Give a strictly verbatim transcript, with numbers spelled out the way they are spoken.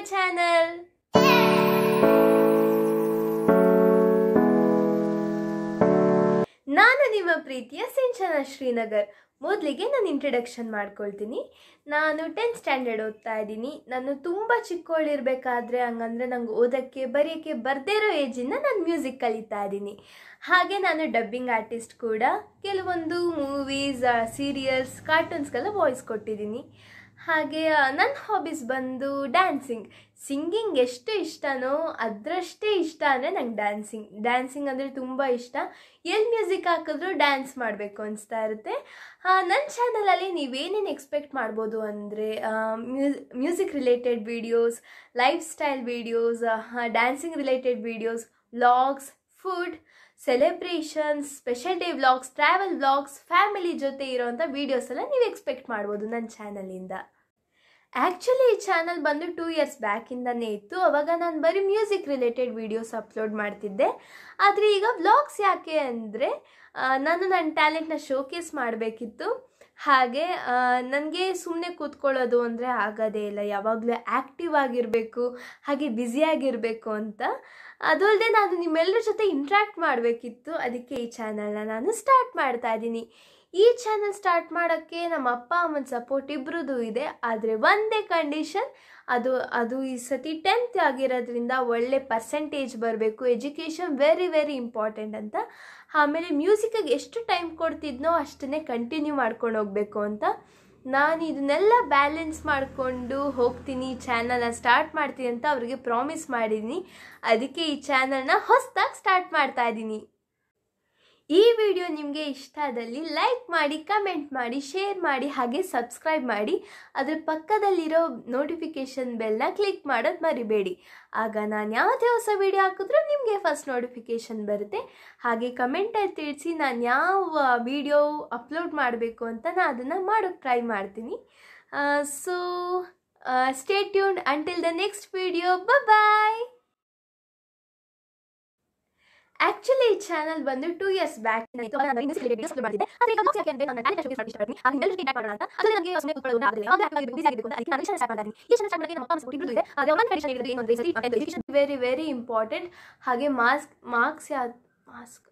my channel. ನಾನು ನಿಮ್ಮ ಪ್ರೀತಿಯ ಸಿಂಚನ ಶ್ರೀನಗರ್. ಮೊದಲಿಗೆ ನಾನು ಇಂಟ್ರಡಕ್ಷನ್ ಮಾಡ್ಕೊಳ್ತೀನಿ. ನಾನು ಟೆಂತ್ ಸ್ಟ್ಯಾಂಡರ್ಡ್ ಓದ್ತಾ ಇದ್ದೀನಿ. ನಾನು ತುಂಬ ಚಿಕ್ಕವಳಿರಬೇಕಾದ್ರೆ ಹಂಗಂದರೆ ನನಗೆ ಓದೋಕ್ಕೆ ಬರೆಯೋಕ್ಕೆ ಬರದೇ ಇರೋ ಏಜಿಂದ ನಾನು ಮ್ಯೂಸಿಕ್ ಕಲಿತಾ ಇದ್ದೀನಿ. ಹಾಗೆ ನಾನು ಡಬ್ಬಿಂಗ್ ಆರ್ಟಿಸ್ಟ್ ಕೂಡ. ಕೆಲವೊಂದು ಮೂವೀಸ್, ಸೀರಿಯಲ್ಸ್, ಕಾರ್ಟೂನ್ಸ್ಗೆಲ್ಲ ವಾಯ್ಸ್ ಕೊಟ್ಟಿದ್ದೀನಿ. ಹಾಗೆ ನನ್ನ ಹಾಬೀಸ್ ಬಂದು ಡ್ಯಾನ್ಸಿಂಗ್. ಸಿಂಗಿಂಗ್ ಎಷ್ಟು ಇಷ್ಟನೋ ಅದರಷ್ಟೇ ಇಷ್ಟ ಅಂದರೆ ನಂಗೆ ಡ್ಯಾನ್ಸಿಂಗ್ ಡ್ಯಾನ್ಸಿಂಗ್ ಅಂದರೆ ತುಂಬ ಇಷ್ಟ. ಎಲ್ಲಿ ಮ್ಯೂಸಿಕ್ ಹಾಕಿದ್ರೂ ಡ್ಯಾನ್ಸ್ ಮಾಡಬೇಕು ಅನಿಸ್ತಾ ಇರುತ್ತೆ. ನನ್ನ ಚಾನಲಲ್ಲಿ ನೀವೇನೇನು ಎಕ್ಸ್ಪೆಕ್ಟ್ ಮಾಡ್ಬೋದು ಅಂದರೆ muse music related videos, life style videos, dancing related videos, vlogs, food, celebrations, special day vlogs, travel vlogs, family ಜೊತೆ ಇರೋವಂಥ ವೀಡಿಯೋಸ್ ಎಲ್ಲ ನೀವು ಎಕ್ಸ್ಪೆಕ್ಟ್ ಮಾಡ್ಬೋದು ನನ್ನ ಚಾನಲಿಂದ. ಆ್ಯಕ್ಚುಲಿ ಈ ಚಾನಲ್ ಬಂದು ಟೂ ಇಯರ್ಸ್ ಬ್ಯಾಕಿಂದನೇ ಇತ್ತು. ಅವಾಗ ನಾನು ಬರೀ ಮ್ಯೂಸಿಕ್ ರಿಲೇಟೆಡ್ ವೀಡಿಯೋಸ್ ಅಪ್ಲೋಡ್ ಮಾಡ್ತಿದ್ದೆ. ಆದರೆ ಈಗ ವ್ಲಾಗ್ಸ್ ಯಾಕೆ ಅಂದರೆ ನಾನು ನನ್ನ ಟ್ಯಾಲೆಂಟ್ನ ಶೋಕೇಸ್ ಮಾಡಬೇಕಿತ್ತು. ಹಾಗೆ ನನಗೆ ಸುಮ್ಮನೆ ಕೂತ್ಕೊಳ್ಳೋದು ಅಂದರೆ ಆಗೋದೇ ಇಲ್ಲ, ಯಾವಾಗಲೂ ಆ್ಯಕ್ಟಿವ್ ಆಗಿರಬೇಕು, ಹಾಗೆ ಬ್ಯುಸಿಯಾಗಿರಬೇಕು ಅಂತ. ಅದಲ್ಲದೆ ನಾನು ನಿಮ್ಮೆಲ್ಲರ ಜೊತೆ ಇಂಟ್ರ್ಯಾಕ್ಟ್ ಮಾಡಬೇಕಿತ್ತು. ಅದಕ್ಕೆ ಈ ಚಾನಲ್ನ ನಾನು ಸ್ಟಾರ್ಟ್ ಮಾಡ್ತಾ ಇದ್ದೀನಿ. ಈ ಚಾನಲ್ ಸ್ಟಾರ್ಟ್ ಮಾಡೋಕ್ಕೆ ನಮ್ಮ ಅಪ್ಪ ಅಮ್ಮನ ಸಪೋರ್ಟ್ ಇಬ್ಬರದ್ದು ಇದೆ. ಆದರೆ ಒಂದೇ ಕಂಡೀಷನ್, ಅದು ಅದು ಈ ಸತಿ ಟೆಂತ್ ಆಗಿರೋದ್ರಿಂದ ಒಳ್ಳೆ ಪರ್ಸೆಂಟೇಜ್ ಬರಬೇಕು. ಎಜುಕೇಷನ್ ವೆರಿ ವೆರಿ ಇಂಪಾರ್ಟೆಂಟ್ ಅಂತ. ಆಮೇಲೆ ಮ್ಯೂಸಿಕ್ಗೆ ಎಷ್ಟು ಟೈಮ್ ಕೊಡ್ತಿದ್ನೋ ಅಷ್ಟನ್ನೇ ಕಂಟಿನ್ಯೂ ಮಾಡ್ಕೊಂಡು ಹೋಗಬೇಕು ಅಂತ ನಾನು ಇದನ್ನೆಲ್ಲ ಬ್ಯಾಲೆನ್ಸ್ ಮಾಡಿಕೊಂಡು ಹೋಗ್ತೀನಿ, ಚಾನಲ್ನ ಸ್ಟಾರ್ಟ್ ಮಾಡ್ತೀನಿ ಅಂತ ಅವರಿಗೆ ಪ್ರಾಮಿಸ್ ಮಾಡಿದ್ದೀನಿ. ಅದಕ್ಕೆ ಈ ಚಾನಲ್ನ ಹೊಸದಾಗಿ ಸ್ಟಾರ್ಟ್ ಮಾಡ್ತಾ ಇದ್ದೀನಿ. ಈ ವಿಡಿಯೋ ನಿಮಗೆ ಇಷ್ಟ ಆದಲ್ಲಿ ಲೈಕ್ ಮಾಡಿ, ಕಮೆಂಟ್ ಮಾಡಿ, ಶೇರ್ ಮಾಡಿ, ಹಾಗೆ ಸಬ್ಸ್ಕ್ರೈಬ್ ಮಾಡಿ. ಅದರ ಪಕ್ಕದಲ್ಲಿರೋ ನೋಟಿಫಿಕೇಷನ್ ಬೆಲ್ನ ಕ್ಲಿಕ್ ಮಾಡೋದು ಮರಿಬೇಡಿ. ಆಗ ನಾನು ಯಾವುದೇ ಹೊಸ ವಿಡಿಯೋ ಹಾಕಿದ್ರೂ ನಿಮಗೆ ಫಸ್ಟ್ ನೋಟಿಫಿಕೇಷನ್ ಬರುತ್ತೆ. ಹಾಗೆ ಕಮೆಂಟಲ್ಲಿ ತಿಳಿಸಿ ನಾನು ಯಾವ ವಿಡಿಯೋ ಅಪ್ಲೋಡ್ ಮಾಡಬೇಕು ಅಂತ ನಾನು ಅದನ್ನು ಮಾಡೋಕ್ಕೆ ಟ್ರೈ ಮಾಡ್ತೀನಿ. So stay tuned until the next video. Bye. Actually ಈ ಚಾನಲ್ ಬಂದು two years back very very important. ಹಾಗೆ ಮಾಸ್ಕ್ ಮಾರ್ಕ್ಸ್ ಯಾವ ಮಾಸ್ಕ್